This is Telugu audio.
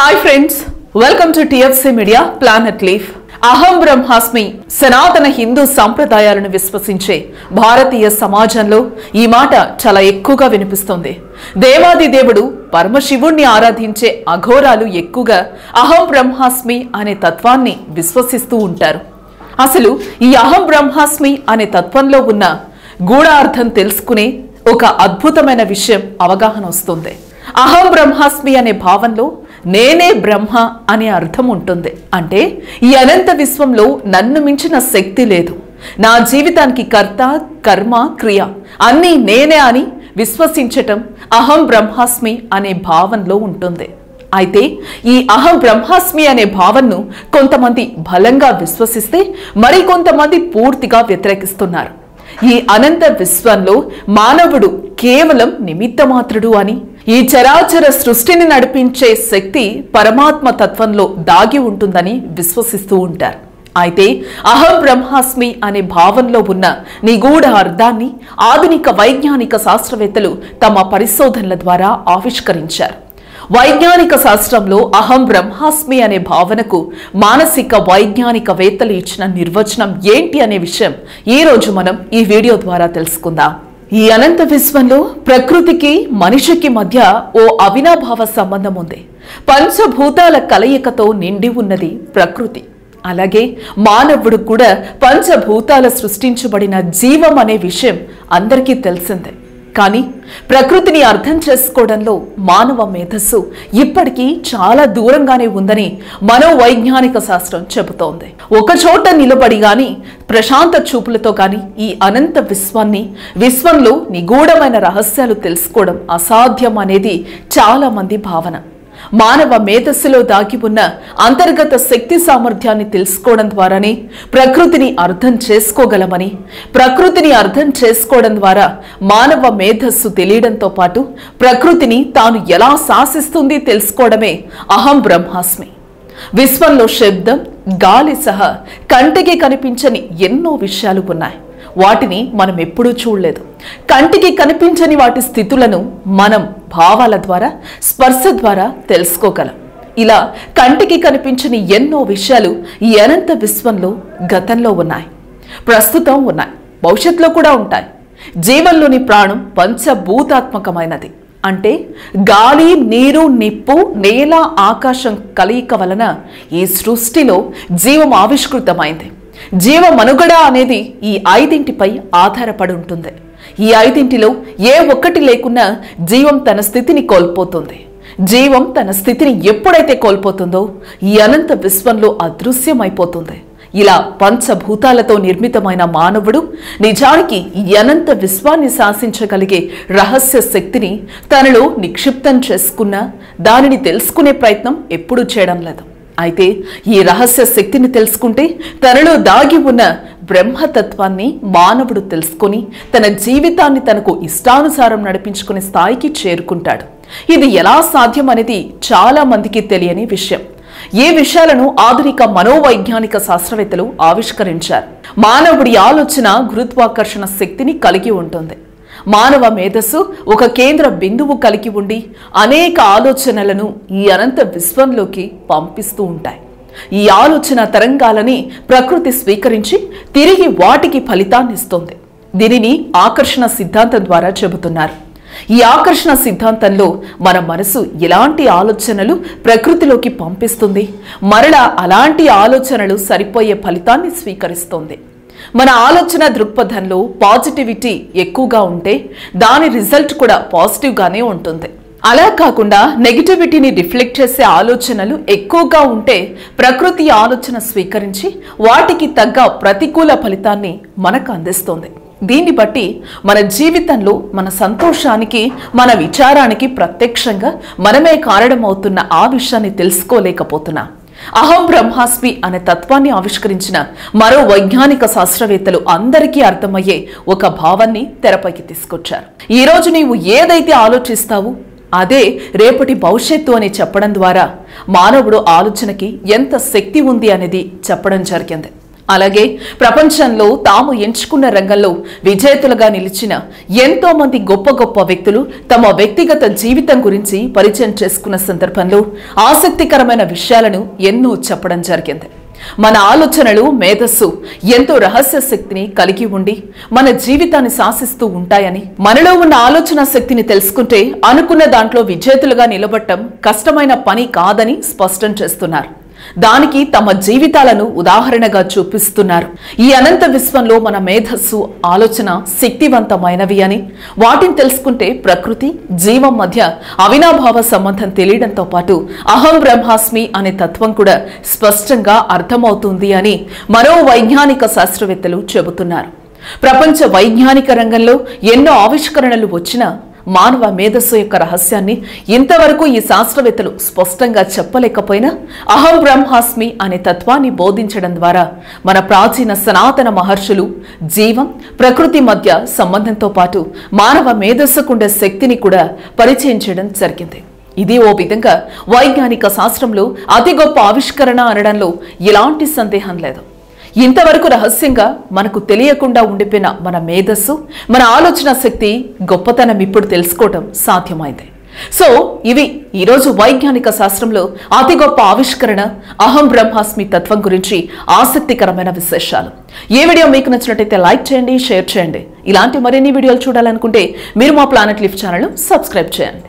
Hi friends, welcome to TFC Media Planet Leaf. Aham Brahmasmi, Sanatana Hindu Sampradayalanu Viswasinche, Bharatiya Samajanlo, ee maata chala ekkuva vinipistundi. Devadi Devudu, Parama Shivunni Aaradhinche Aghoralu ekkuva Aham Brahmasmi ane tatvanni viswasistu untaru. Asalu ee Aham Brahmasmi ane tatvanlo unna గూఢార్థం తెలుసుకునే ఒక అద్భుతమైన విషయం అవగాహన వస్తుంది. అహం బ్రహ్మాస్మి అనే భావంలో నేనే బ్రహ్మ అనే అర్థం ఉంటుంది. అంటే ఈ అనంత విశ్వంలో నన్ను మించిన శక్తి లేదు. నా జీవితానికి కర్త, కర్మ, క్రియ అన్నీ నేనే అని విశ్వసించటం అహం బ్రహ్మాస్మి అనే భావంలో ఉంటుంది. అయితే ఈ అహం బ్రహ్మాస్మి అనే భావనను కొంతమంది బలంగా విశ్వసిస్తే మరి కొంతమంది పూర్తిగా వ్యతిరేకిస్తున్నారు. ఈ అనంత విశ్వంలో మానవుడు కేవలం నిమిత్తమాత్రుడు అని, ఈ చరాచర సృష్టిని నడిపించే శక్తి పరమాత్మ తత్వంలో దాగి ఉంటుందని విశ్వసిస్తూ ఉంటారు. అయితే అహం బ్రహ్మాస్మి అనే భావంలో ఉన్న నిగూఢ అర్థాన్ని ఆధునిక వైజ్ఞానిక శాస్త్రవేత్తలు తమ పరిశోధనల ద్వారా ఆవిష్కరించారు. వైజ్ఞానిక శాస్త్రంలో అహం బ్రహ్మాస్మి అనే భావనకు మానసిక వైజ్ఞానికవేత్తలు ఇచ్చిన నిర్వచనం ఏంటి అనే విషయం ఈ రోజు మనం ఈ వీడియో ద్వారా తెలుసుకుందాం. ఈ అనంత విశ్వంలో ప్రకృతికి మనిషికి మధ్య ఓ అవినాభావ సంబంధం ఉంది. పంచభూతాల కలయికతో నిండి ఉన్నది ప్రకృతి. అలాగే మానవుడు కూడా పంచభూతాల సృష్టించబడిన జీవం అనే విషయం అందరికీ తెలిసిందే. కానీ ప్రకృతిని అర్థం చేసుకోవడంలో మానవ మేధస్సు ఇప్పటికీ చాలా దూరంగానే ఉందని మనోవైజ్ఞానిక శాస్త్రం చెబుతోంది. ఒకచోట నిలబడి గాని, ప్రశాంత చూపులతో గాని ఈ అనంత విశ్వంలో నిగూఢమైన రహస్యాలు తెలుసుకోవడం అసాధ్యం అనేది చాలా మంది భావన. మానవ మేధస్సులో దాగి ఉన్న అంతర్గత శక్తి సామర్థ్యాన్ని తెలుసుకోవడం ద్వారానే ప్రకృతిని అర్థం చేసుకోగలమని, ప్రకృతిని అర్థం చేసుకోవడం ద్వారా మానవ మేధస్సు తెలియడంతో పాటు ప్రకృతిని తాను ఎలా శాసిస్తుంది తెలుసుకోవడమే అహం బ్రహ్మాస్మి. విశ్వంలో శబ్దం, గాలి సహా కంటికి కనిపించని ఎన్నో విషయాలు ఉన్నాయి. వాటిని మనం ఎప్పుడూ చూడలేదు. కంటికి కనిపించని వాటి స్థితులను మనం భావాల ద్వారా, స్పర్శ ద్వారా తెలుసుకోగలం. ఇలా కంటికి కనిపించని ఎన్నో విషయాలు ఈ అనంత విశ్వంలో గతంలో ఉన్నాయి, ప్రస్తుతం ఉన్నాయి, భవిష్యత్తులో కూడా ఉంటాయి. జీవంలోని ప్రాణం పంచభూతాత్మకమైనది. అంటే గాలి, నీరు, నిప్పు, నేల, ఆకాశం కలయిక వలన ఈ సృష్టిలో జీవం ఆవిష్కృతమైంది. జీవ మనుగడ అనేది ఈ ఐదింటిపై ఆధారపడి ఉంటుంది. ఈ ఐదింటిలో ఏ ఒక్కటి లేకున్నా జీవం తన స్థితిని కోల్పోతుంది. జీవం తన స్థితిని ఎప్పుడైతే కోల్పోతుందో ఈ అనంత విశ్వంలో అదృశ్యమైపోతుంది. ఇలా పంచభూతాలతో నిర్మితమైన మానవుడు నిజానికి ఈ అనంత విశ్వాన్ని శాసించగలిగే రహస్య శక్తిని తనలో నిక్షిప్తం చేసుకున్నా దానిని తెలుసుకునే ప్రయత్నం ఎప్పుడూ చేయడం లేదు. అయితే ఈ రహస్య శక్తిని తెలుసుకుంటే తనలో దాగి ఉన్న బ్రహ్మతత్వాన్ని మానవుడు తెలుసుకుని తన జీవితాన్ని తనకు ఇష్టానుసారం నడిపించుకునే స్థాయికి చేరుకుంటాడు. ఇది ఎలా సాధ్యం అనేది చాలా మందికి తెలియని విషయం. ఈ విషయాలను ఆధునిక మనోవైజ్ఞానిక శాస్త్రవేత్తలు ఆవిష్కరించారు. మానవుడి ఆలోచన గురుత్వాకర్షణ శక్తిని కలిగి ఉంటుంది. మానవ మేధస్సు ఒక కేంద్ర బిందువు కలిగి ఉండి అనేక ఆలోచనలను ఈ అనంత విశ్వంలోకి పంపిస్తూ ఉంటాయి. ఈ ఆలోచన తరంగాలని ప్రకృతి స్వీకరించి తిరిగి వాటికి ఫలితాన్ని ఇస్తుంది. దీనిని ఆకర్షణ సిద్ధాంతం ద్వారా చెబుతున్నారు. ఈ ఆకర్షణ సిద్ధాంతంలో మన మనసు ఎలాంటి ఆలోచనలు ప్రకృతిలోకి పంపిస్తుంది, మరలా అలాంటి ఆలోచనలు సరిపోయే ఫలితాన్ని స్వీకరిస్తుంది. మన ఆలోచన దృక్పథంలో పాజిటివిటీ ఎక్కువగా ఉంటే దాని రిజల్ట్ కూడా పాజిటివ్గానే ఉంటుంది. అలా కాకుండా నెగిటివిటీని రిఫ్లెక్ట్ చేసే ఆలోచనలు ఎక్కువగా ఉంటే ప్రకృతి ఆలోచన స్వీకరించి వాటికి తగ్గ ప్రతికూల ఫలితాన్ని మనకు అందిస్తుంది. దీన్ని బట్టి మన జీవితంలో మన సంతోషానికి, మన విచారానికి ప్రత్యక్షంగా మనమే కారణమవుతున్న ఆ విషయాన్ని తెలుసుకోలేకపోతున్నాం. అహం బ్రహ్మాస్మి అనే తత్వాన్ని ఆవిష్కరించిన మరో వైజ్ఞానిక శాస్త్రవేత్తలు అందరికీ అర్థమయ్యే ఒక భావాన్ని తెరపైకి తీసుకొచ్చారు. ఈ రోజు నీవు ఏదైతే ఆలోచిస్తావు అదే రేపటి భవిష్యత్తు అని చెప్పడం ద్వారా మానవుడు ఆలోచనకి ఎంత శక్తి ఉంది అనేది చెప్పడం జరిగింది. అలాగే ప్రపంచంలో తాము ఎంచుకున్న రంగంలో విజేతలుగా నిలిచిన ఎంతో మంది గొప్ప గొప్ప వ్యక్తులు తమ వ్యక్తిగత జీవితం గురించి పరిచయం చేసుకున్న సందర్భంలో ఆసక్తికరమైన విషయాలను ఎన్నో చెప్పడం జరిగింది. మన ఆలోచనలు మేధస్సు ఎంతో రహస్య శక్తిని కలిగి ఉండి మన జీవితాన్ని శాసిస్తూ ఉంటాయని, మనలో ఉన్న ఆలోచన శక్తిని తెలుసుకుంటే అనుకున్న దాంట్లో విజేతలుగా నిలబడటం కష్టమైన పని కాదని స్పష్టం చేస్తున్నారు. దానికి తమ జీవితాలను ఉదాహరణగా చూపిస్తున్నారు. ఈ అనంత విశ్వంలో మన మేధస్సు, ఆలోచన శక్తివంతమైనవి అని, వాటిని తెలుసుకుంటే ప్రకృతి జీవం మధ్య అవినాభావ సంబంధం తెలియడంతో పాటు అహం బ్రహ్మాస్మి అనే తత్వం కూడా స్పష్టంగా అర్థమవుతుంది అని మరో వైజ్ఞానిక శాస్త్రవేత్తలు చెబుతున్నారు. ప్రపంచ వైజ్ఞానిక రంగంలో ఎన్నో ఆవిష్కరణలు వచ్చినా మానవ మేధస్సు యొక్క రహస్యాన్ని ఇంతవరకు ఈ శాస్త్రవేత్తలు స్పష్టంగా చెప్పలేకపోయినా అహం బ్రహ్మాస్మి అనే తత్వాన్ని బోధించడం ద్వారా మన ప్రాచీన సనాతన మహర్షులు జీవం, ప్రకృతి మధ్య సంబంధంతో పాటు మానవ మేధస్సుకుండే శక్తిని కూడా పరిచయం చేయడం జరిగింది. ఇది ఓ విధంగా వైజ్ఞానిక శాస్త్రంలో అతి గొప్ప ఆవిష్కరణ అనడంలో ఎలాంటి సందేహం లేదు. ఇంతవరకు రహస్యంగా మనకు తెలియకుండా ఉండిపోయిన మన మేధస్సు, మన ఆలోచన శక్తి గొప్పతనం ఇప్పుడు తెలుసుకోవటం సాధ్యమైంది. సో ఇవి ఈరోజు వైజ్ఞానిక శాస్త్రంలో అతి గొప్ప ఆవిష్కరణ అహం బ్రహ్మాస్మి తత్వం గురించి ఆసక్తికరమైన విశేషాలు. ఈ వీడియో మీకు నచ్చినట్టయితే లైక్ చేయండి, షేర్ చేయండి. ఇలాంటి మరిన్ని వీడియోలు చూడాలనుకుంటే మీరు మా ప్లానెట్ లీఫ్ ఛానల్ను సబ్స్క్రైబ్ చేయండి.